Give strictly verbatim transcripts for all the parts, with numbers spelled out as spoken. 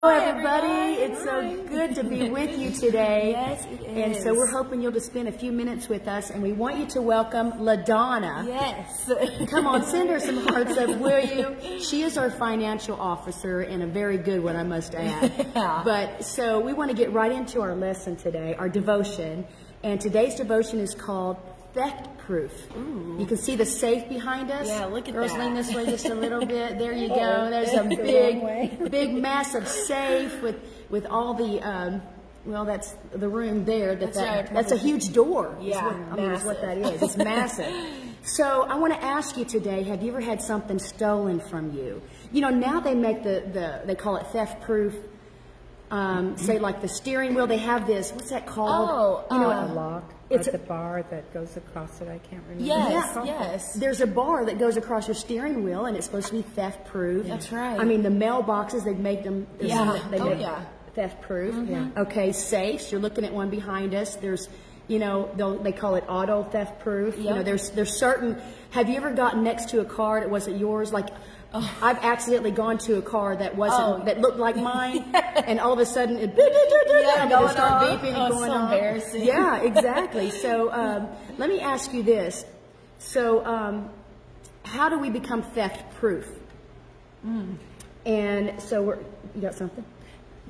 Hello everybody, it's so good to be with you today. Yes, it is. And so we're hoping you'll just spend a few minutes with us, and we want you to welcome LaDonna. Yes. Come on, send her some hearts up, will you? She is our financial officer, and a very good one, I must add. Yeah. But so we want to get right into our lesson today, our devotion. And today's devotion is called Theft Proof. Ooh. You can see the safe behind us. Yeah, look at Girls, that. Girls, lean this way just a little bit. There you go. There's a big, big massive safe with with all the. Um, well, that's the room there. That that's, that, right, that's a huge door. Yeah, what, I mean, that's what that is. It's massive. So I want to ask you today: have you ever had something stolen from you? You know, now they make the the they call it theft proof. Um, say like the steering wheel, they have this, what's that called? Oh, you know, uh, a lock at the bar that goes across it, I can't remember. Yes, yes. There's a bar that goes across your steering wheel and it's supposed to be theft proof. That's right. I mean, the mailboxes, they've made them, yeah. they oh, yeah. theft proof. Mm-hmm. Yeah. Okay, safes, you're looking at one behind us, there's, you know, they call it auto theft proof. Yep. You know, there's there's certain, have you ever gotten next to a car that wasn't yours? Like, oh. I've accidentally gone to a car that wasn't, oh. that looked like mine, and all of a sudden it, yeah, I'm going to start on. beeping oh, and going so on. Embarrassing. Yeah, exactly. So um, let me ask you this. So um, how do we become theft proof? Mm. And so we're, you got something?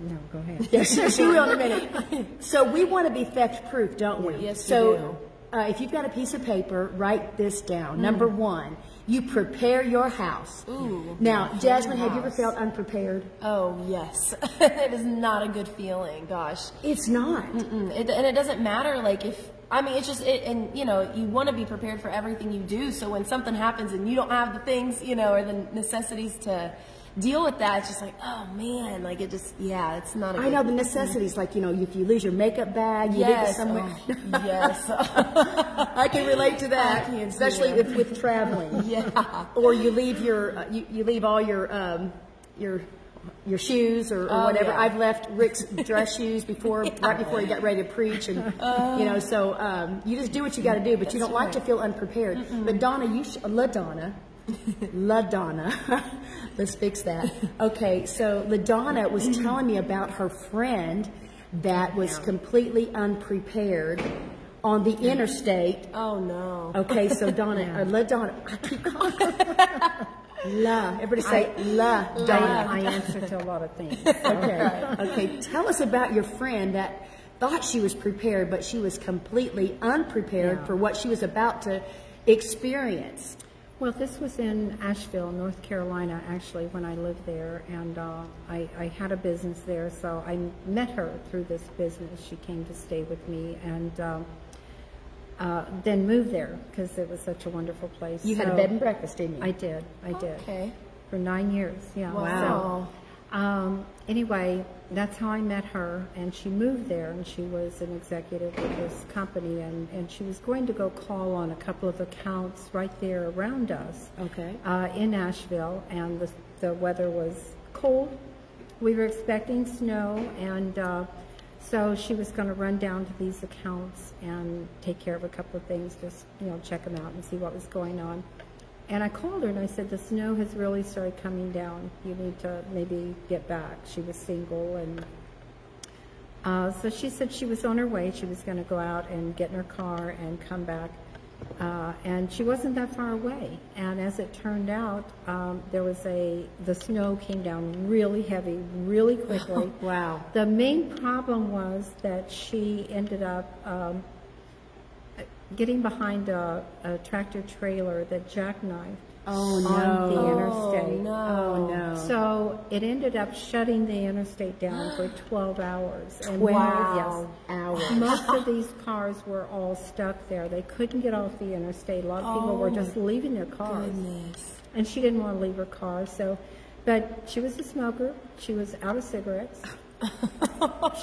No, go ahead. Yes, yeah, sure, she will in a minute. So we want to be theft proof, don't we? Yes, so, we do. So uh, if you've got a piece of paper, write this down. Mm. Number one, you prepare your house. Ooh. Now, Jasmine, have you ever felt unprepared? Oh, yes. It is not a good feeling, gosh. It's not. Mm-mm. It, and it doesn't matter, like, if, I mean, it's just, it, and, you know, you want to be prepared for everything you do, so when something happens and you don't have the things, you know, or the necessities to deal with that, it's just like, oh man, like it just, yeah, it's not a good I know, the necessities, thing. Like, you know, if you lose your makeup bag, you yes. leave it somewhere. Oh, yes. I can relate to that, especially with, with traveling. Yeah. Or you leave your, uh, you, you leave all your, um, your, your shoes or, or oh, whatever. Yeah. I've left Rick's dress shoes before, yeah. right before he got ready to preach, and uh, you know, so um, you just do what you got to do, but you don't right. like to feel unprepared. Mm-mm. But Donna, you, sh LaDonna, LaDonna, let's fix that. Okay, so LaDonna was telling me about her friend that was completely unprepared on the interstate. Oh no. Okay, so Donna, yeah. or LaDonna, I keep calling her. La, everybody say I, La, La. Donna. I answer to a lot of things. So. Okay, okay, tell us about your friend that thought she was prepared, but she was completely unprepared yeah. for what she was about to experience. Well, this was in Asheville, North Carolina, actually, when I lived there, and uh, I, I had a business there, so I met her through this business. She came to stay with me, and um, uh, then moved there, because it was such a wonderful place. You so had a bed and breakfast, didn't you? I did, I did. Okay. For nine years, yeah. Wow. So, um, anyway, that's how I met her, and she moved there, and she was an executive with this company, and, and she was going to go call on a couple of accounts right there around us, okay, uh, in Asheville, and the, the weather was cold. We were expecting snow, and uh, so she was going to run down to these accounts and take care of a couple of things, just, you know, check them out and see what was going on. And I called her and I said, the snow has really started coming down. You need to maybe get back. She was single, and uh, so she said she was on her way. She was gonna go out and get in her car and come back. Uh, and she wasn't that far away. And as it turned out, um, there was a, the snow came down really heavy, really quickly. Wow. The main problem was that she ended up, um, getting behind a, a tractor trailer that jackknifed oh, no. on the interstate. Oh no. oh, no. So it ended up shutting the interstate down for twelve hours. And twelve yes, hours. Most of these cars were all stuck there. They couldn't get off the interstate. A lot of people oh, were just leaving their cars. Goodness. And she didn't want to leave her car. So, but she was a smoker. She was out of cigarettes.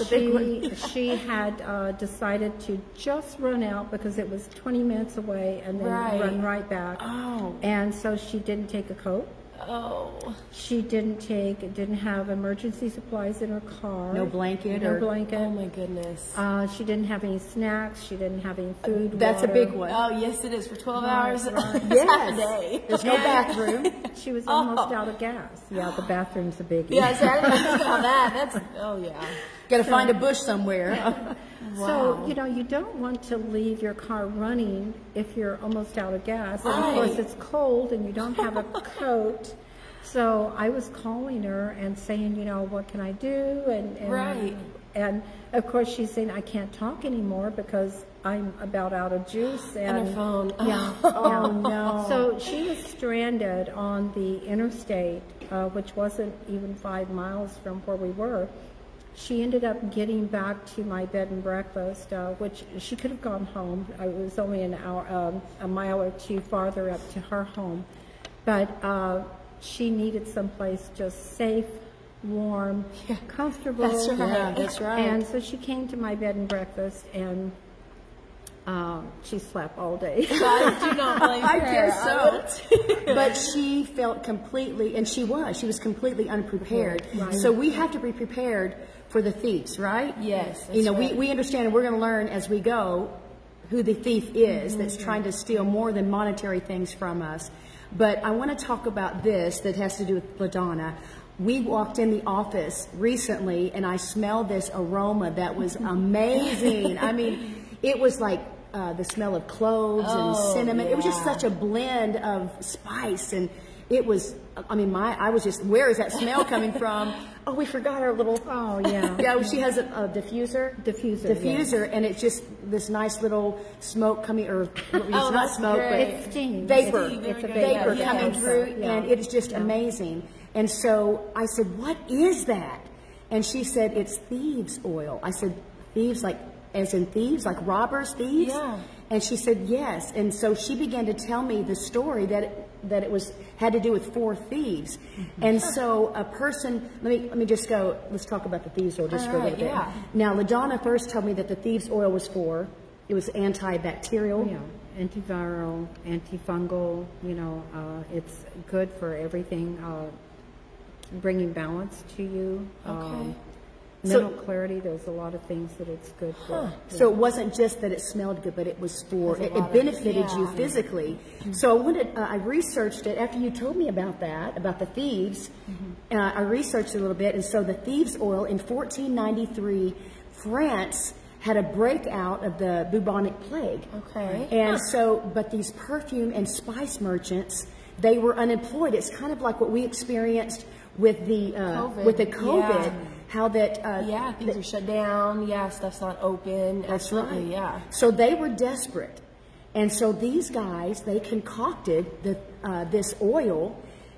she, she had uh, decided to just run out because it was twenty minutes away and then right. run right back. Oh. And so she didn't take a coat. Oh. She didn't take, didn't have emergency supplies in her car. No blanket. No or, blanket. Oh my goodness. Uh, she didn't have any snacks. She didn't have any food. Uh, that's water. A big one. Oh yes, it is for twelve right, hours right. Yes. a day. There's no bathroom. She was almost oh. out of gas. Yeah, the bathroom's a biggie. Yeah, so I didn't think about that. That's oh yeah. Got to so, find a bush somewhere. Wow. So, you know, you don't want to leave your car running if you're almost out of gas. Right. And of course, it's cold and you don't have a coat. So I was calling her and saying, you know, what can I do? And, and, right. and of course, she's saying, I can't talk anymore because I'm about out of juice. And, and her phone. Yeah. Oh, no. So she was stranded on the interstate, uh, which wasn't even five miles from where we were. She ended up getting back to my bed and breakfast, uh, which she could have gone home. It was only an hour, um, a mile or two farther up to her home. But uh, she needed someplace just safe, warm, yeah. comfortable. That's right. Yeah, that's right. And so she came to my bed and breakfast, and um, she slept all day. I do not blame her. I guess so. But she felt completely, and she was, she was completely unprepared. Right. So we have to be prepared for the thieves, right? Yes. You know, right. we, we understand, and we're going to learn as we go who the thief is mm-hmm. that's trying to steal more than monetary things from us. But I want to talk about this that has to do with LaDonna. We walked in the office recently, and I smelled this aroma that was amazing. I mean, it was like uh, the smell of cloves oh, and cinnamon. Yeah. It was just such a blend of spice, and it was, I mean, my, I was just, where is that smell coming from? Oh, we forgot our little, oh, yeah. Yeah, she has a, a diffuser. Diffuser. Diffuser, yes. And it's just this nice little smoke coming, or it's oh, not smoke, great. But it's steam. Vapor. It's, it's a vapor yeah. coming yeah. through, yeah. and it's just yeah. amazing. And so I said, what is that? And she said, it's thieves' oil. I said, thieves, like, as in thieves, like robbers, thieves? Yeah. And she said, yes. And so she began to tell me the story that it, that it was had to do with four thieves. Mm-hmm. And so a person, let me let me just go, let's talk about the thieves oil just all for right, a little yeah. bit. Now, LaDonna first told me that the thieves oil was for, it was antibacterial. Yeah, antiviral, antifungal, you know, uh, it's good for everything, uh, bringing balance to you. Okay. Um, Mental so, clarity, there's a lot of things that it's good for. Huh. So it wasn't just that it smelled good, but it was for, it, it benefited of, yeah. you physically. Mm-hmm. So I wanted, uh, I researched it after you told me about that, about the thieves. Mm-hmm. uh, I researched it a little bit, and so the thieves oil in fourteen ninety-three, France had a breakout of the bubonic plague. Okay. And huh. so, but these perfume and spice merchants, they were unemployed. It's kind of like what we experienced with the, uh, COVID. With the COVID. Yeah. How that uh, yeah things that, are shut down yeah stuff's not open that's absolutely right. yeah so they were desperate, and so these guys they concocted the uh, this oil,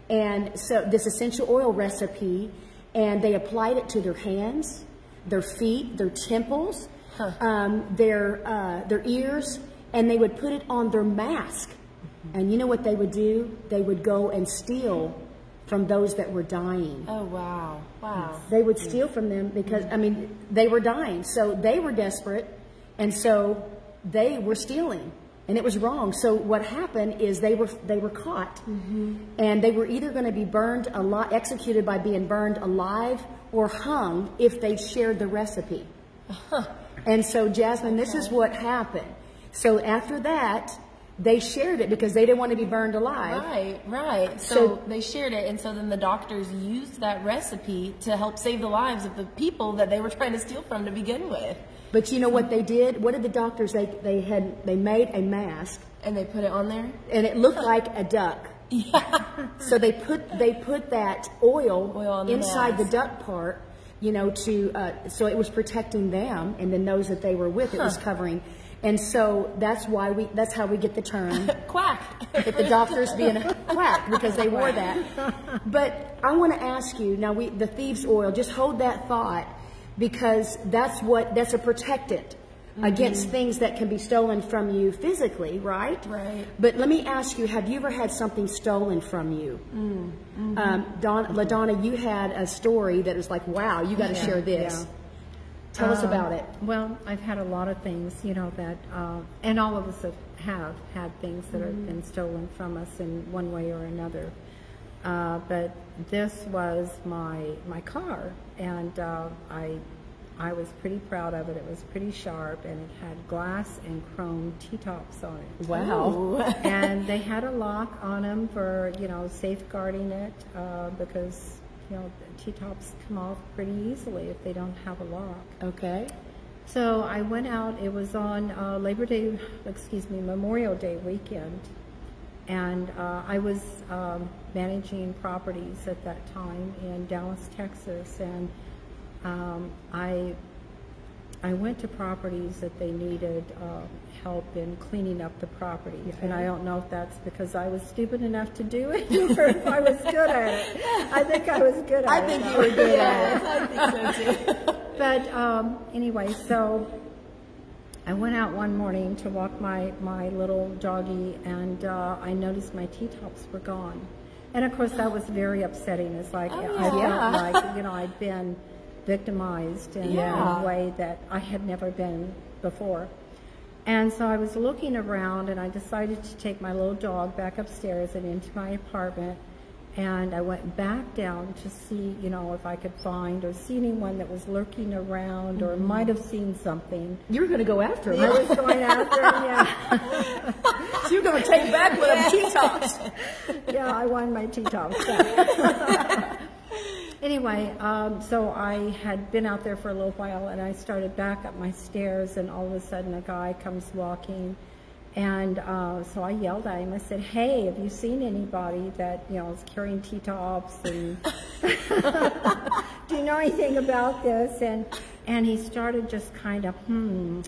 and so this essential oil recipe, and they applied it to their hands, their feet, their temples, huh. um, their uh, their ears, and they would put it on their mask, mm-hmm. and you know what they would do? They would go and steal from those that were dying. Oh, wow, wow. They would steal from them because, I mean, they were dying. So they were desperate, and so they were stealing, and it was wrong. So what happened is they were they were caught, mm-hmm. and they were either gonna be burned, alive, executed by being burned alive or hung if they shared the recipe. Uh-huh. And so, Jasmine, okay. this is what happened. So after that, they shared it because they didn't want to be burned alive. Right, right. So, so they shared it, and so then the doctors used that recipe to help save the lives of the people that they were trying to steal from to begin with. But you know what they did? What did the doctors, they, they had, they made a mask. And they put it on there? And it looked like a duck. Yeah. So they put, they put that oil, oil on the inside mask. The duck part, you know, to, uh, so it was protecting them, and then those that they were with, huh. it was covering. And so that's why we, that's how we get the term quack. If the doctors being a quack because they wore that. But I want to ask you now, we, the thieves oil, just hold that thought, because that's what, that's a protectant mm-hmm. against things that can be stolen from you physically, right? Right. But let me ask you, have you ever had something stolen from you? Mm-hmm. Um, Don, LaDonna, you had a story that was like, wow, you got to yeah, share this. Yeah. Tell us about it. Um, well, I've had a lot of things, you know, that, uh, and all of us have, have had things that mm-hmm. have been stolen from us in one way or another. Uh, but this was my my car, and uh, I I was pretty proud of it. It was pretty sharp, and it had glass and chrome T-tops on it. Wow! And they had a lock on them for, you know, safeguarding it, uh, because, you know, T-tops come off pretty easily if they don't have a lock. Okay. So I went out. It was on uh, Labor Day, excuse me, Memorial Day weekend. And uh, I was um, managing properties at that time in Dallas, Texas, and um, I I went to properties that they needed uh, help in cleaning up the property. Okay. And I don't know if that's because I was stupid enough to do it or if I was good at it. I think I was good at I it. I think you were good at it. I think so too. But um, anyway, so I went out one morning to walk my, my little doggy, and uh, I noticed my T-tops were gone. And of course that was very upsetting. It's like, oh, yeah. I felt yeah. like, you know, I'd been victimized in yeah. a way that I had never been before. And so I was looking around, and I decided to take my little dog back upstairs and into my apartment. And I went back down to see, you know, if I could find or see anyone that was lurking around or mm-hmm. might have seen something. You were going to go after him. I was going after him, yeah. So you were going to take back one of T-tops. Yeah, I won my T-tops. So. Anyway, um, so I had been out there for a little while, and I started back up my stairs, and all of a sudden a guy comes walking. And uh, so I yelled at him. I said, "Hey, have you seen anybody that, you know, is carrying T-tops? And do you know anything about this?" And and he started just kind of, hmm,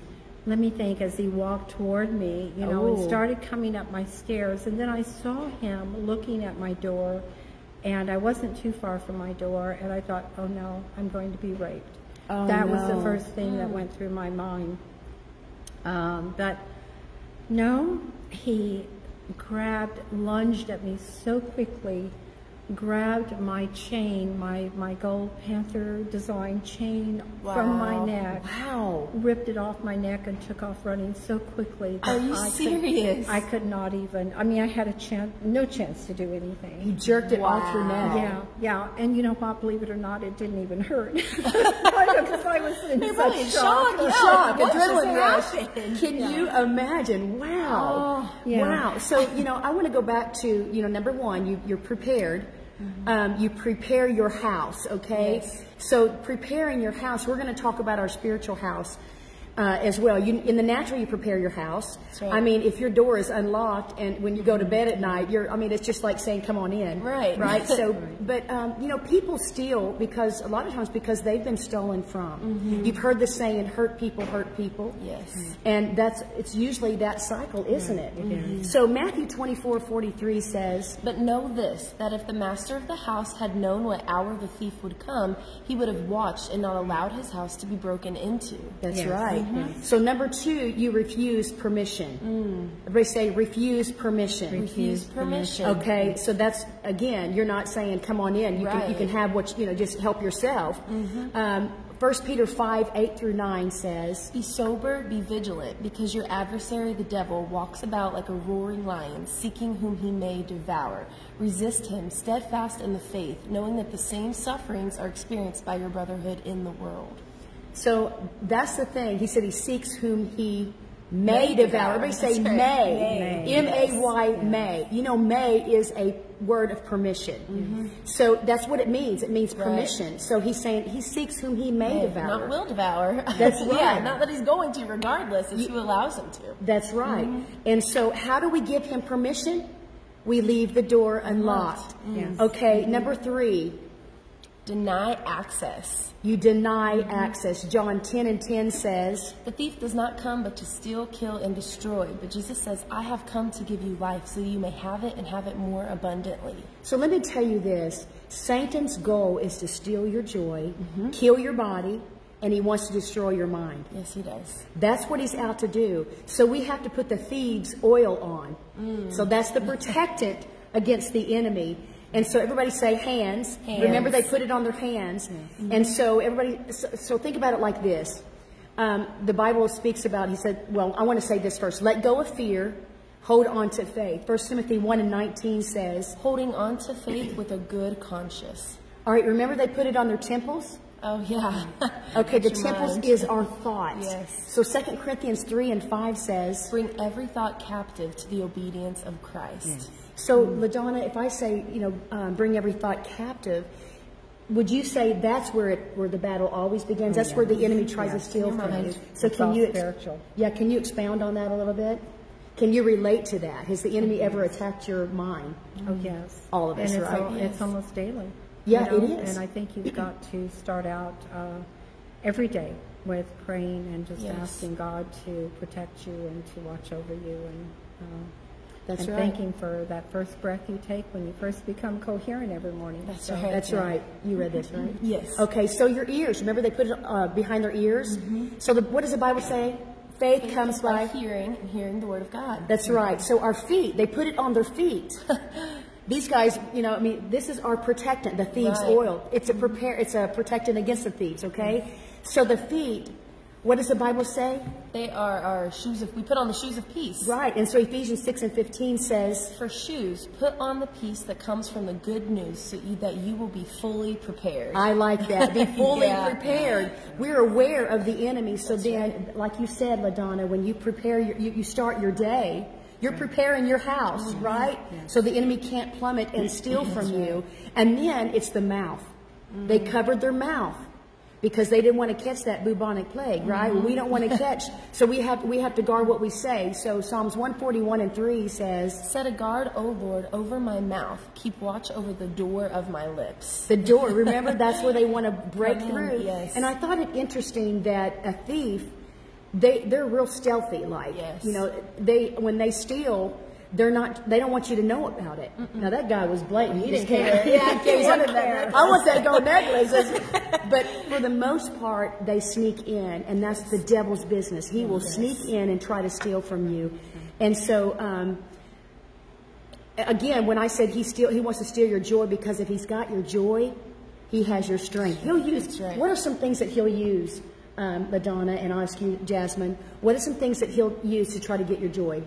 let me think, as he walked toward me, you know, and started coming up my stairs. And then I saw him looking at my door, and I wasn't too far from my door. And I thought, oh no, I'm going to be raped. Oh, that no. was the first thing mm. that went through my mind. Um, but. No, he grabbed, lunged at me so quickly, grabbed my chain, my, my gold panther design chain wow. from my neck, wow. ripped it off my neck, and took off running so quickly that Are you I, serious? Could, I could not even, I mean, I had a chance, no chance to do anything. You jerked it wow. off your neck. Yeah, yeah, and you know what, believe it or not, it didn't even hurt. Because I was in You're such really shock. Shock, shock adrenaline rush. Can yeah. you imagine? Wow. Oh, yeah. Wow. So, you know, I want to go back to, you know, number one, you, you're prepared. Mm-hmm. um, you prepare your house, okay? Yes. So preparing your house, we're going to talk about our spiritual house uh, as well. You, in the natural, you prepare your house. Right. I mean, if your door is unlocked and when you go to bed at night, you're, I mean, it's just like saying, come on in. Right. Right. So, but, um, you know, people steal because a lot of times because they've been stolen from. Mm-hmm. You've heard the saying, hurt people, hurt people. Yes. Mm-hmm. And that's, it's usually that cycle, isn't right. it? Mm-hmm. So Matthew twenty-four forty-three says, "But know this, that if the master of the house had known what hour the thief would come, he would have watched and not allowed his house to be broken into." That's yes. right. Mm-hmm. So number two, you refuse permission. Mm. Everybody say, refuse permission. Refuse permission. Okay, so that's, again, you're not saying, come on in. You, right. can, you can have what, you know, just help yourself. Mm-hmm. um, first Peter five, eight through nine says, "Be sober, be vigilant, because your adversary, the devil, walks about like a roaring lion, seeking whom he may devour. Resist him, steadfast in the faith, knowing that the same sufferings are experienced by your brotherhood in the world." So that's the thing. He said he seeks whom he may, may devour. Everybody say right. may. may. M A Y, yes. may. You know, may is a word of permission. Mm-hmm. So that's what it means. It means permission. Right. So he's saying he seeks whom he may, may devour. Not will devour. That's right. Yeah, not that he's going to regardless if you, you allows him to. That's right. Mm-hmm. And so how do we give him permission? We leave the door unlocked. Yes. Okay, mm-hmm. number three. Deny access. You deny mm-hmm. access. John ten and ten says, "The thief does not come but to steal, kill, and destroy. But Jesus says, I have come to give you life so you may have it and have it more abundantly." So let me tell you this. Satan's goal is to steal your joy, mm-hmm. kill your body, and he wants to destroy your mind. Yes, he does. That's what he's out to do. So we have to put the thieves' oil on. Mm. So that's the protectant against the enemy. And so everybody say hands. hands. Remember, they put it on their hands. Mm-hmm. And so everybody, so, so think about it like this. Um, the Bible speaks about, he said, well, I want to say this first. Let go of fear. Hold on to faith. First Timothy one and nineteen says, holding on to faith with a good conscience. All right, remember they put it on their temples? Oh, yeah. Okay, the temples mind. is our thoughts. Yes. So Second Corinthians three and five says, bring every thought captive to the obedience of Christ. Yes. So, mm. LaDonna, if I say, you know, um, bring every thought captive, would you say that's where it, where the battle always begins? That's yeah. where the enemy tries yeah. to steal from you. So it's can you spiritual. Yeah, can you expound on that a little bit? Can you relate to that? Has the enemy ever attacked your mind? Oh, yes. All of us, and it's right? All, yes. It's almost daily. Yeah, you know? It is. And I think you've got to start out uh, every day with praying and just yes. asking God to protect you and to watch over you, and uh, That's and right. thank Him for that first breath you take when you first become coherent every morning. That's so, right. That's yeah. right. You read this, right? Yes. Okay, so your ears. Remember they put it uh, behind their ears? Mm-hmm. So the, what does the Bible say? Faith, Faith comes by, by hearing, and hearing the Word of God. That's mm-hmm. right. So our feet, they put it on their feet. These guys, you know, I mean, this is our protectant, the thieves' right. oil. It's a prepare. It's a protectant against the thieves, okay? Yes. So the feet... What does the Bible say? They are our shoes of, we put on the shoes of peace. Right, and so Ephesians six and fifteen says, for shoes, put on the peace that comes from the good news so you, that you will be fully prepared. I like that, be fully yeah. prepared. We're aware of the enemy, so That's then, right. like you said, LaDonna, when you prepare, your, you, you start your day, you're right. preparing your house, mm-hmm. right? Yes. So the enemy can't plummet and steal That's from right. you. And then it's the mouth. Mm-hmm. They covered their mouth. Because they didn't want to catch that bubonic plague, right? Mm-hmm. We don't want to catch, so we have we have to guard what we say. So Psalms one forty-one and three says, set a guard, O Lord, over my mouth. Keep watch over the door of my lips. The door, remember, that's where they want to break oh, through. Yes. And I thought it interesting that a thief, they, they're real stealthy, like, yes. you know, they when they steal, They're not. They don't want you to know about it. Mm-mm. Now that guy was blatant. He didn't care. Yeah, he wanted that. I want that gold necklace. But for the most part, they sneak in, and that's the devil's business. He will yes. sneak in and try to steal from you. And so, um, again, when I said he steal, he wants to steal your joy, because if he's got your joy, he has your strength. He'll use. Right. What are some things that he'll use, um, LaDonna, and I'll ask you, Jasmine? What are some things that he'll use to try to get your joy?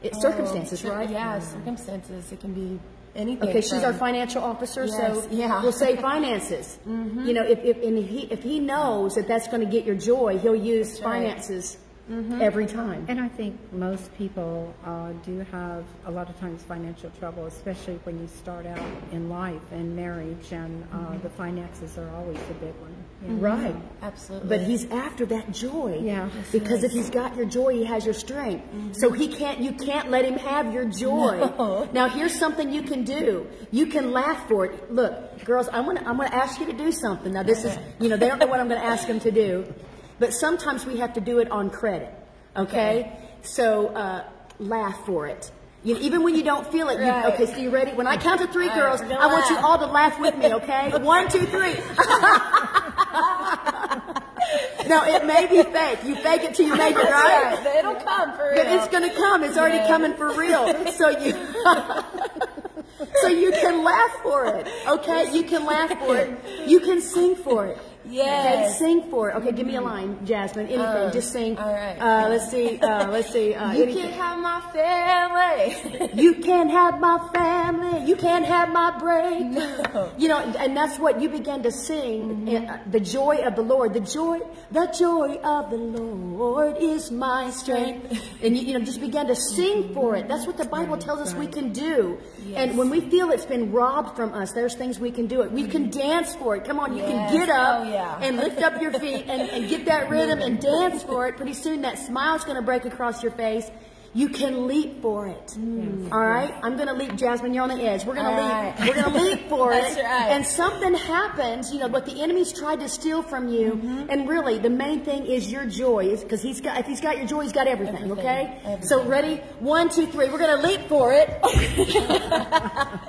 It, oh, circumstances, right? Yeah, circumstances. It can be anything. Okay, she's from, our financial officer, yes, so yeah. we'll say finances. Mm-hmm. You know, if if, and he, if he knows that that's going to get your joy, he'll use that's finances right. mm-hmm. every time. And I think most people uh, do have a lot of times financial trouble, especially when you start out in life and marriage, and uh, mm-hmm. the finances are always a big one. Yeah. Mm-hmm. Right. Absolutely. But he's after that joy. Yeah. Because if he's got your joy, he has your strength. Mm-hmm. So he can't, you can't let him have your joy. No. Now here's something you can do. You can laugh for it. Look, girls, I'm gonna I'm gonna ask you to do something. Now this is, you know, they don't know what I'm gonna ask them to do. But sometimes we have to do it on credit. Okay? Okay. So uh laugh for it. You, even when you don't feel it, you, right. okay, so you ready? When I count to three, girls, I want laugh. you all to laugh with me, okay? One, two, three. Now, it may be fake. You fake it till you make it, right? right. It'll come for real. But it's going to come. It's already yeah. coming for real. So you so you can laugh for it, okay? You can laugh for it. You can sing for it. Yes. Okay, sing for it. Okay, give me a line, Jasmine. Anything. Um, Just sing. All right. Uh, let's see. Uh, let's see. Uh, you anything. can't have my family. You can't have my family. You can't have my break. No. You know, and that's what you begin to sing. Mm-hmm. The joy of the Lord. The joy, the joy of the Lord is my strength. And, you, you know, just begin to sing for it. That's what the Bible right, tells us right. we can do. Yes. And when we feel it's been robbed from us, there's things we can do it. We mm-hmm. can dance for it. Come on, you yes. can get up. Oh, yeah. Yeah. And lift up your feet and, and get that rhythm and dance for it. Pretty soon that smile's going to break across your face. You can leap for it. Yes. All right? I'm going to leap. Jasmine, you're on the edge. We're going to leap. Right. We're going to leap for it. Right. And something happens, you know, what the enemy's tried to steal from you. Mm-hmm. And really, the main thing is your joy. Because he's got, if he's got your joy, he's got everything, everything. okay? Everything. So ready? One, two, three. We're going to leap for it.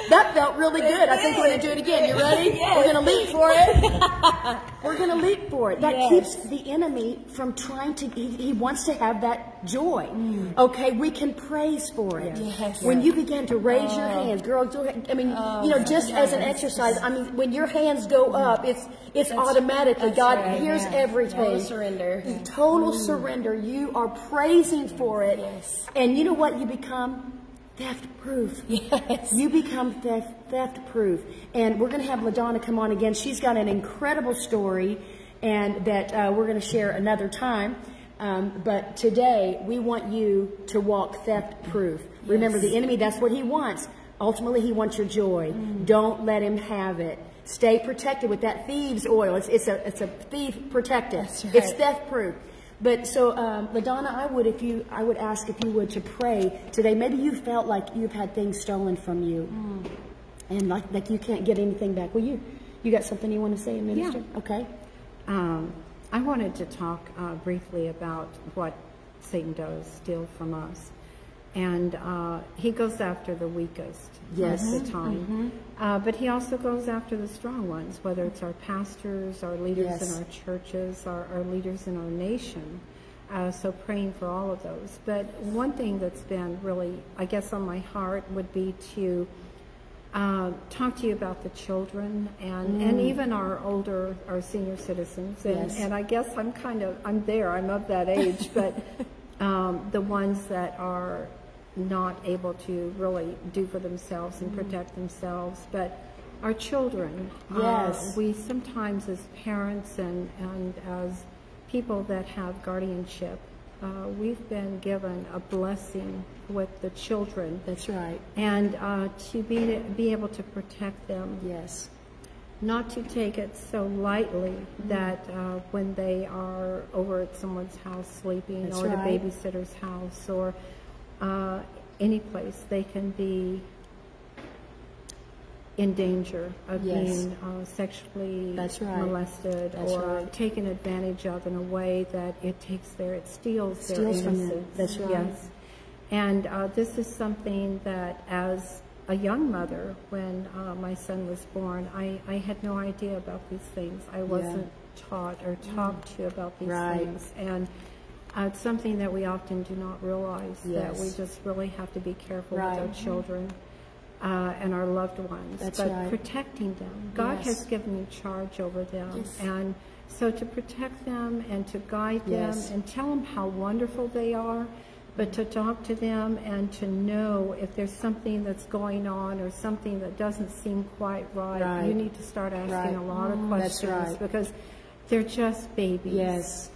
That felt really good. I think we're going to do it again. You ready? Yes. We're going to leap for it. We're going to leap for it. That yes. keeps the enemy from trying to, he, he wants to have that joy. Mm. Okay? day, we can praise for it. Yes. Yes. When you begin to raise oh. your hands, girl, I mean, oh, you know, just yes. as an exercise, I mean, when your hands go up, it's it's that's, automatically, that's God right. hears yeah. everything. Total surrender. Yeah. Total mm. surrender. You are praising for it. Yes. And you know what? You become theft proof. Yes. You become theft, theft proof. And we're going to have LaDonna come on again. She's got an incredible story and that uh, we're going to share another time. Um, but today, we want you to walk theft-proof. Yes. Remember, the enemy, that's what he wants. Ultimately, he wants your joy. Mm. Don't let him have it. Stay protected with that thieves' oil. It's, it's, a, it's a thief protective. That's right. It's theft-proof. But so, um, LaDonna, I would if you, I would ask if you would to pray today. Maybe you felt like you've had things stolen from you, mm. and like, like you can't get anything back. Well, you, you got something you want to say, Minister? Yeah. Okay. Um, I wanted to talk uh, briefly about what Satan does steal from us, and uh, he goes after the weakest yes. most of the time, mm-hmm. uh, but he also goes after the strong ones, whether it's our pastors, our leaders yes. in our churches, our, our leaders in our nation, uh, so praying for all of those. But one thing that's been really, I guess, on my heart would be to Uh, talk to you about the children and, mm. and even our older, our senior citizens. And, yes. and I guess I'm kind of, I'm there, I'm of that age, but um, the ones that are not able to really do for themselves and mm. protect themselves. But our children, yes, uh, we sometimes as parents and, and as people that have guardianship, Uh, we've been given a blessing with the children. That's right. And uh, to be be able to protect them. Yes. Not to take it so lightly mm-hmm. that uh, when they are over at someone's house sleeping That's or right. at a babysitter's house or uh, any place, they can be in danger of yes. being uh, sexually That's right. molested That's or right. taken advantage of in a way that it takes their, it steals, steals their innocence. That's right. Yes. And uh, this is something that as a young mother, when uh, my son was born, I, I had no idea about these things. I wasn't yeah. taught or talked mm. to about these right. things. And uh, it's something that we often do not realize yes. that we just really have to be careful right. with our children. Mm-hmm. Uh, and our loved ones, That's but right. protecting them. God yes. has given you charge over them. Yes. And so to protect them and to guide yes. them and tell them how wonderful they are, but to talk to them and to know if there's something that's going on or something that doesn't seem quite right. right. You need to start asking right. a lot of questions right. because they're just babies. Yes.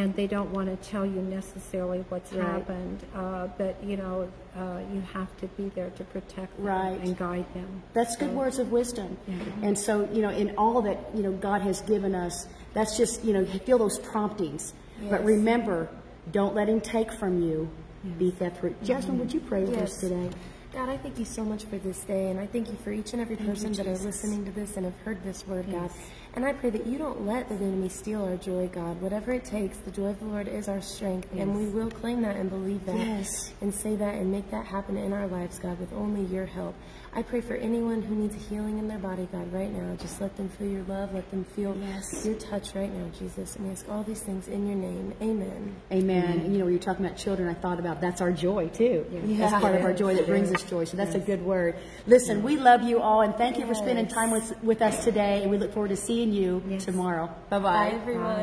And they don't want to tell you necessarily what's right. happened, uh, but you know, uh, you have to be there to protect them right. and guide them. That's good so. words of wisdom. Mm-hmm. And so, you know, in all that, you know, God has given us, that's just, you know, feel those promptings. Yes. But remember, don't let him take from you. Yes. Be that fruit. Jasmine, mm-hmm. would you pray with yes. us today? God, I thank you so much for this day, and I thank you for each and every thank person you, that are listening to this and have heard this word, yes. God. And I pray that you don't let the enemy steal our joy, God. Whatever it takes, the joy of the Lord is our strength, yes. and we will claim that and believe that yes. and say that and make that happen in our lives, God, with only your help. I pray for anyone who needs healing in their body, God, right now. Just let them feel your love. Let them feel yes. your touch right now, Jesus. And we ask all these things in your name. Amen. Amen. Amen. And, you know, when you're talking about children, I thought about that's our joy, too. Yes. Yes. That's part yes. of our joy that brings us joy. So that's yes. a good word. Listen, yes. we love you all, and thank you yes. for spending time with, with us today. And we look forward to seeing you yes. tomorrow. Bye-bye. Bye, everyone. Bye.